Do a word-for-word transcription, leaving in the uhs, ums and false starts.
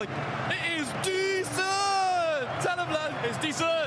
It is decent! Tell him, lad, it's decent!